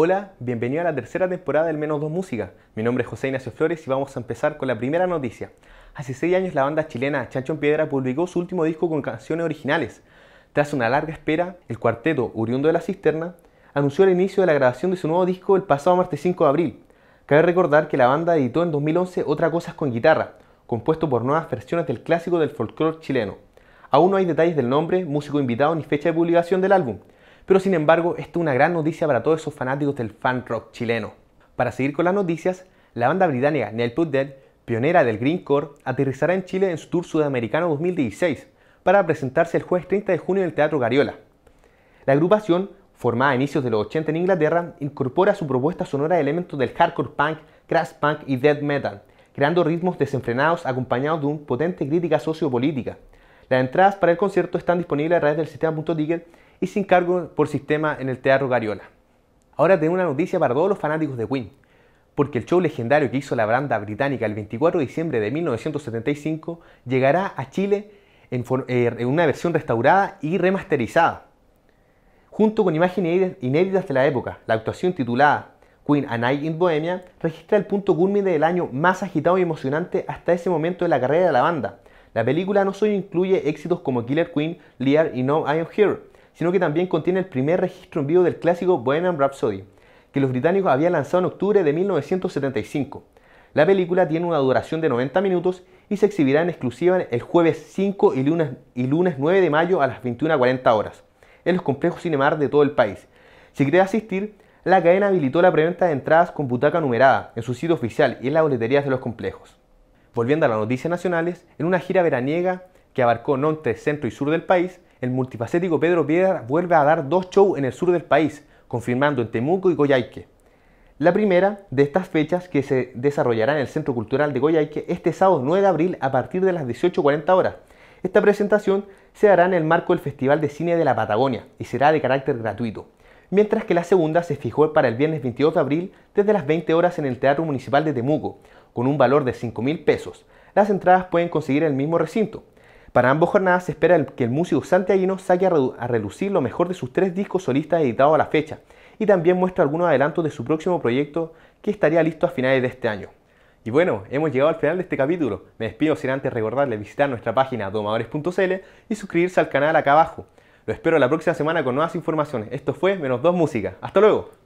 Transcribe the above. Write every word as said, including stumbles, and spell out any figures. Hola, bienvenido a la tercera temporada del Menos dos Música. Mi nombre es José Ignacio Flores y vamos a empezar con la primera noticia. Hace seis años la banda chilena Chancho en Piedra publicó su último disco con canciones originales. Tras una larga espera, el cuarteto Uriondo de la Cisterna anunció el inicio de la grabación de su nuevo disco el pasado martes cinco de abril. Cabe recordar que la banda editó en dos mil once Otra Cosas con Guitarra, compuesto por nuevas versiones del clásico del folclore chileno. Aún no hay detalles del nombre, músico invitado ni fecha de publicación del álbum. Pero sin embargo, esta es una gran noticia para todos esos fanáticos del fan rock chileno. Para seguir con las noticias, la banda británica Napalm Death, pionera del Green Core, aterrizará en Chile en su tour sudamericano dos mil dieciséis para presentarse el jueves treinta de junio en el Teatro Cariola. La agrupación, formada a inicios de los ochenta en Inglaterra, incorpora a su propuesta sonora elementos del hardcore punk, crash punk y death metal, creando ritmos desenfrenados acompañados de una potente crítica sociopolítica. Las entradas para el concierto están disponibles a través del sistema Punto Ticket y sin cargo por sistema en el Teatro Cariola. Ahora tengo una noticia para todos los fanáticos de Queen, porque el show legendario que hizo la banda británica el veinticuatro de diciembre de mil novecientos setenta y cinco llegará a Chile en, eh, en una versión restaurada y remasterizada, junto con imágenes inéditas de la época. La actuación, titulada Queen A Night in Bohemia, registra el punto cúlmine del año más agitado y emocionante hasta ese momento de la carrera de la banda. La película no solo incluye éxitos como Killer Queen, Lear y Now I Am Here, sino que también contiene el primer registro en vivo del clásico Bohemian Rhapsody, que los británicos habían lanzado en octubre de mil novecientos setenta y cinco. La película tiene una duración de noventa minutos y se exhibirá en exclusiva el jueves cinco y lunes, y lunes nueve de mayo a las veintiuna cuarenta horas, en los complejos Cinemar de todo el país. Si quieres asistir, la cadena habilitó la preventa de entradas con butaca numerada en su sitio oficial y en las boleterías de los complejos. Volviendo a las noticias nacionales, en una gira veraniega que abarcó norte, centro y sur del país, el multifacético Pedro Piedra vuelve a dar dos shows en el sur del país, confirmando en Temuco y Coyhaique. La primera de estas fechas, que se desarrollará en el Centro Cultural de Coyhaique este sábado nueve de abril a partir de las dieciocho cuarenta horas. Esta presentación se hará en el marco del Festival de Cine de la Patagonia y será de carácter gratuito, mientras que la segunda se fijó para el viernes veintidós de abril desde las veinte horas en el Teatro Municipal de Temuco, con un valor de cinco mil pesos. Las entradas pueden conseguir en el mismo recinto. Para ambas jornadas se espera que el músico santiaguino saque a relucir lo mejor de sus tres discos solistas editados a la fecha y también muestra algunos adelantos de su próximo proyecto que estaría listo a finales de este año. Y bueno, hemos llegado al final de este capítulo. Me despido sin antes recordarles visitar nuestra página domadores punto c l y suscribirse al canal acá abajo. Lo espero la próxima semana con nuevas informaciones. Esto fue Menos dos Música. ¡Hasta luego!